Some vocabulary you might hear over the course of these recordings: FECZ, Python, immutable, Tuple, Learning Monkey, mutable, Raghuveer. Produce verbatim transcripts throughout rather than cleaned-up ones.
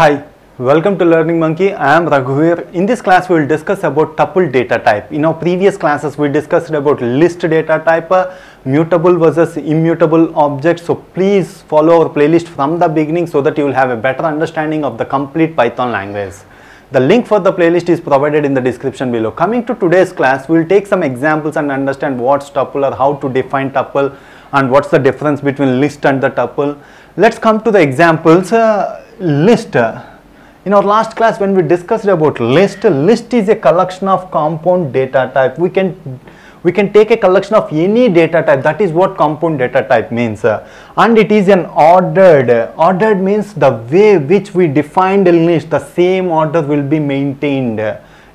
Hi, welcome to Learning Monkey. I am Raghuveer. In this class, we will discuss about tuple data type. In our previous classes, we discussed about list data type, mutable versus immutable objects. So please follow our playlist from the beginning so that you will have a better understanding of the complete Python language. The link for the playlist is provided in the description below. Coming to today's class, we will take some examples and understand what's tuple or how to define tuple and what's the difference between list and the tuple. Let's come to the examples. Uh, list. In our last class, when we discussed about list, list is a collection of compound data type. We can we can take a collection of any data type. That is what compound data type means. And it is an ordered. Ordered means the way which we defined a list, the same order will be maintained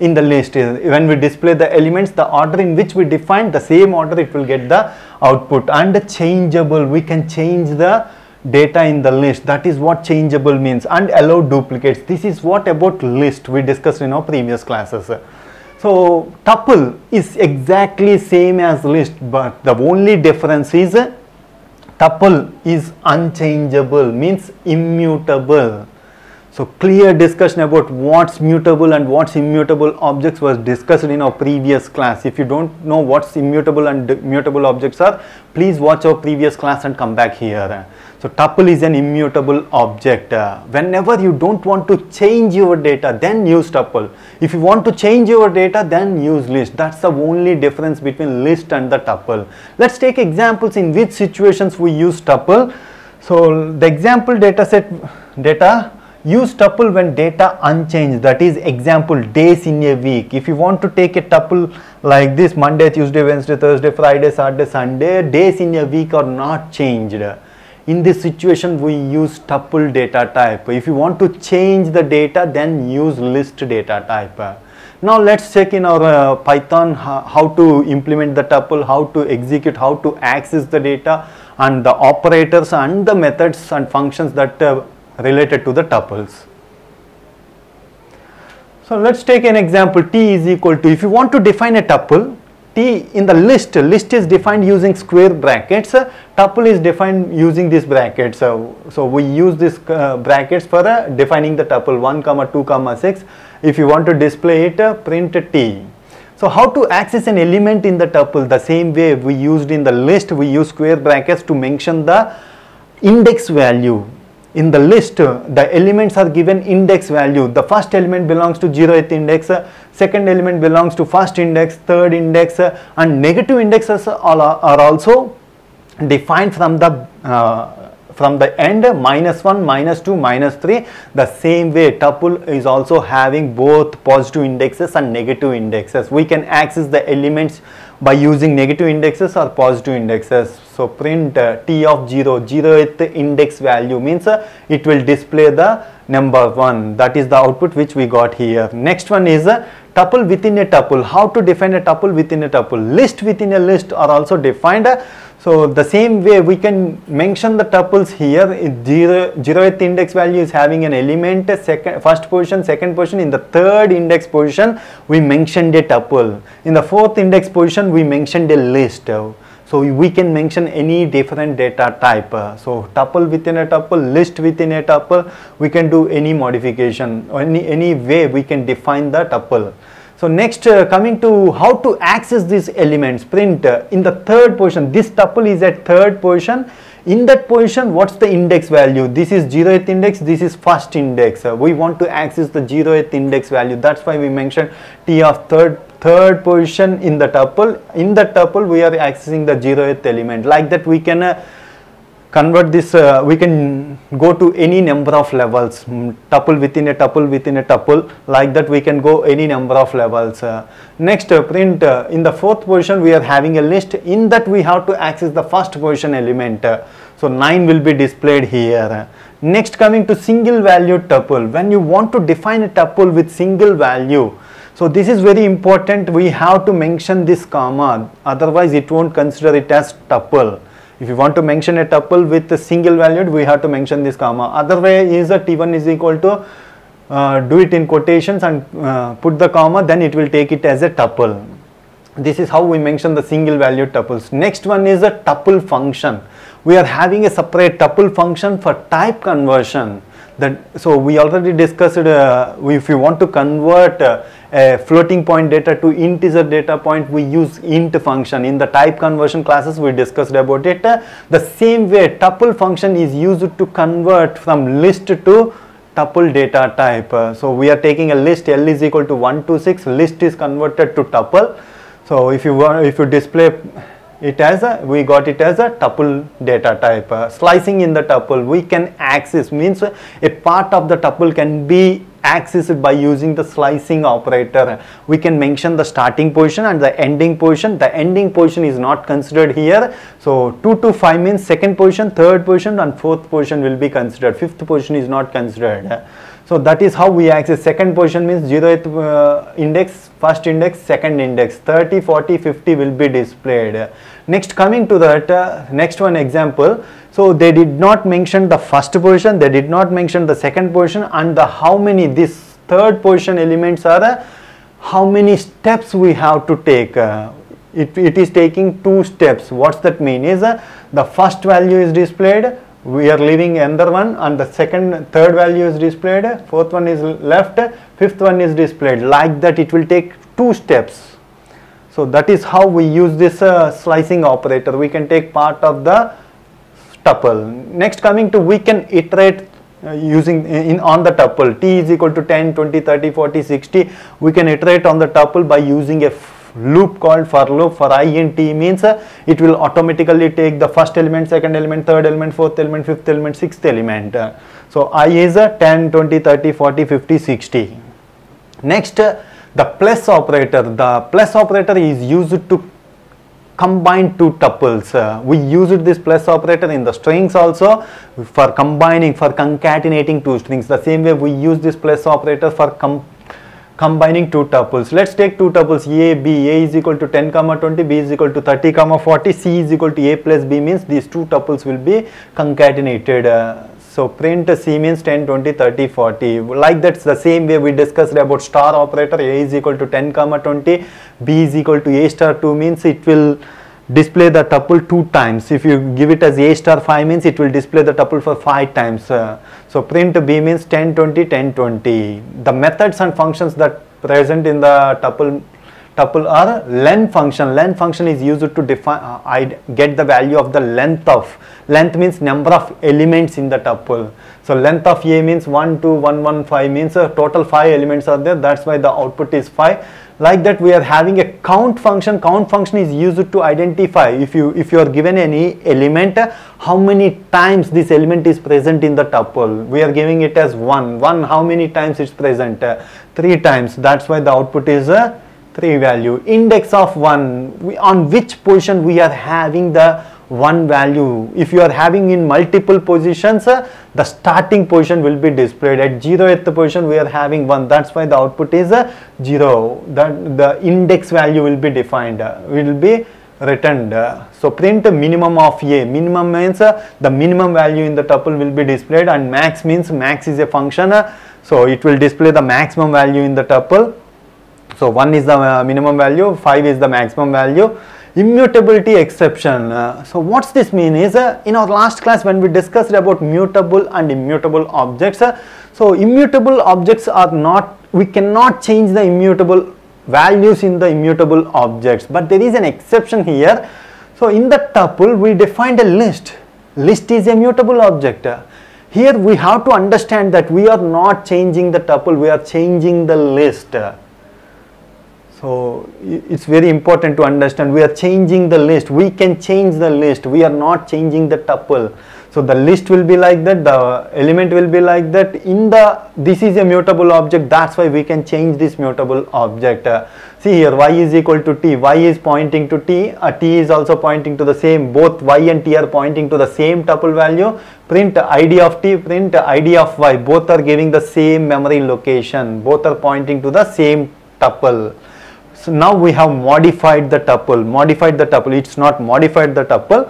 in the list. When we display the elements, the order in which we define, the same order it will get the output. And changeable, we can change the data in the list. That is what changeable means. And allow duplicates. This is what about list we discussed in our previous classes. So tuple is exactly same as list, but the only difference is tuple is unchangeable, means immutable. So clear discussion about what's mutable and what's immutable objects was discussed in our previous class. If you don't know what's immutable and mutable objects are, please watch our previous class and come back here. So tuple is an immutable object. Uh, whenever you don't want to change your data, then use tuple. If you want to change your data, then use list. That's the only difference between list and the tuple. Let's take examples in which situations we use tuple. So the example data set data use tuple when data unchanged. That is example days in a week. If you want to take a tuple like this, Monday, Tuesday, Wednesday, Thursday, Friday, Saturday, Sunday, days in a week are not changed. In this situation, we use tuple data type. If you want to change the data, then use list data type. Now let's check in our uh, Python how to implement the tuple, how to execute, how to access the data, and the operators and the methods and functions that uh, related to the tuples. So let's take an example. T is equal to, if you want to define a tuple, T in the list, list is defined using square brackets, uh, tuple is defined using these brackets. So, so we use these uh, brackets for uh, defining the tuple one, two, six. If you want to display it, uh, print T. So how to access an element in the tuple? The same way we used in the list, we use square brackets to mention the index value. In the list, the elements are given index value. The first element belongs to zeroth index, second element belongs to first index, third index, and negative indexes are also defined from the uh, from the end, minus one, minus two, minus three. The same way, tuple is also having both positive indexes and negative indexes. We can access the elements by using negative indexes or positive indexes. So print uh, T of zero, zeroth index value means uh, it will display the number one. That is the output which we got here. Next one is uh, tuple within a tuple. How to define a tuple within a tuple? List within a list are also defined. Uh, so the same way we can mention the tuples here. Zero, zeroth index value is having an element, second, first position, second position. In the third index position, we mentioned a tuple. In the fourth index position, we mentioned a list. So we can mention any different data type. So tuple within a tuple, list within a tuple, we can do any modification, or any, any way we can define the tuple. So next, uh, coming to how to access these elements, print uh, in the third position, this tuple is at third position. In that position, what's the index value? This is zeroth index, this is first index. Uh, we want to access the zeroth index value. That's why we mentioned T of third third position in the tuple. In the tuple, we are accessing the zeroth element. Like that, we can uh, convert this, uh, we can go to any number of levels. Tuple within a tuple within a tuple. Like that, we can go any number of levels. Uh, next, uh, print uh, in the fourth position, we are having a list. In that, we have to access the first position element. Uh, so nine will be displayed here. Next, coming to single value tuple. When you want to define a tuple with single value, so this is very important. We have to mention this comma. Otherwise, it won't consider it as tuple. If you want to mention a tuple with a single value, we have to mention this comma. Other way is that T one is equal to, uh, do it in quotations and uh, put the comma, then it will take it as a tuple. This is how we mention the single value tuples. Next one is a tuple function. We are having a separate tuple function for type conversion. That, so we already discussed uh, if you want to convert uh, a floating point data to integer data point, we use int function. In the type conversion classes we discussed about it. Uh, the same way tuple function is used to convert from list to tuple data type. Uh, so we are taking a list, L is equal to one two six, list is converted to tuple. So if you want, if you display it as a, we got it as a tuple data type. Uh, slicing in the tuple, we can access, means a part of the tuple can be accessed by using the slicing operator. We can mention the starting position and the ending position. The ending position is not considered here. So two to five means second position, third position and fourth position will be considered. Fifth position is not considered. Uh, So that is how we access. Second position means zeroth uh, index, first index, second index, thirty, forty, fifty will be displayed. Next, coming to that, uh, next one example. So they did not mention the first position, they did not mention the second position, and the how many, this third position elements are uh, how many steps we have to take. Uh, it, it is taking two steps. What's that mean is uh, the first value is displayed, we are leaving another one, and the second, third value is displayed, fourth one is left, fifth one is displayed. Like that it will take two steps. So that is how we use this uh, slicing operator. We can take part of the tuple. Next, coming to, we can iterate uh, using in on the tuple. T is equal to ten, twenty, thirty, forty, sixty. We can iterate on the tuple by using a loop called for loop. For I in T means uh, it will automatically take the first element, second element, third element, fourth element, fifth element, sixth element. Uh, so I is uh, ten, twenty, thirty, forty, fifty, sixty. Next, uh, the plus operator. The plus operator is used to combine two tuples. Uh, we used this plus operator in the strings also for combining, for concatenating two strings. The same way we use this plus operator for com combining two tuples. Let's take two tuples A, B. A is equal to ten comma twenty, B is equal to thirty comma forty, C is equal to A plus B, means these two tuples will be concatenated. Uh, so print C means ten, twenty, thirty, forty. Like that's the same way we discussed about star operator. A is equal to ten comma twenty, B is equal to A star two, means it will display the tuple two times. If you give it as A star five, means it will display the tuple for five times. Uh, so print B means ten, twenty, ten, twenty. The methods and functions that present in the tuple tuple are len function. Len function is used to define, uh, I get the value of the length of. Length means number of elements in the tuple. So length of A means one, two, one, one, five, means uh, total five elements are there. That's why the output is five. Like that, we are having a count function. Count function is used to identify, if you if you are given any element, how many times this element is present in the tuple. We are giving it as one. One, how many times it's present? Uh, three times. That's why the output is a three value. Index of one, we, on which position we are having the one value. If you are having in multiple positions, uh, the starting position will be displayed. At zeroth position we are having one, that's why the output is uh, zero. That the index value will be defined, uh, will be written. Uh, so print minimum of A. Minimum means uh, the minimum value in the tuple will be displayed, and max means max is a function, uh, so it will display the maximum value in the tuple. So one is the uh, minimum value, five is the maximum value. Immutability exception. Uh, so what's this mean is, uh, in our last class when we discussed about mutable and immutable objects, uh, so immutable objects are not, we cannot change the immutable values in the immutable objects, but there is an exception here. So in the tuple we defined a list. List is a mutable object. Uh, here we have to understand that we are not changing the tuple, we are changing the list. Uh, So it's very important to understand, we are changing the list. We can change the list, we are not changing the tuple. So the list will be like that, the element will be like that. In the, this is a mutable object, that's why we can change this mutable object. Uh, see here, Y is equal to T, Y is pointing to T, uh, T is also pointing to the same, both Y and T are pointing to the same tuple value. Print I D of T, print I D of Y, both are giving the same memory location, both are pointing to the same tuple. So now we have modified the tuple, modified the tuple, it's not modified the tuple,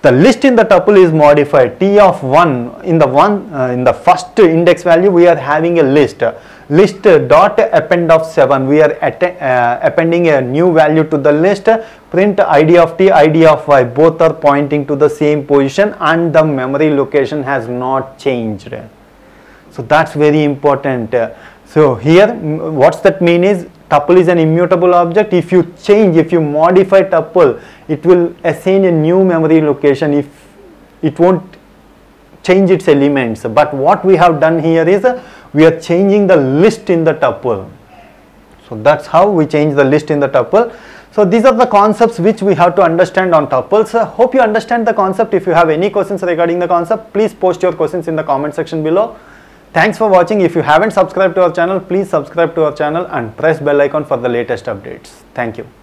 the list in the tuple is modified. T of one, in the one, uh, in the first index value we are having a list, list dot append of seven, we are at, uh, appending a new value to the list. Print I D of T, I D of Y, both are pointing to the same position and the memory location has not changed. So that's very important. Uh, so here what's that mean is tuple is an immutable object. If you change, if you modify tuple, it will assign a new memory location. If it won't change its elements, but what we have done here is uh, we are changing the list in the tuple. So that's how we change the list in the tuple. So these are the concepts which we have to understand on tuples. Uh, hope you understand the concept. If you have any questions regarding the concept, please post your questions in the comment section below. Thanks for watching. If you haven't subscribed to our channel, please subscribe to our channel and press bell icon for the latest updates. Thank you.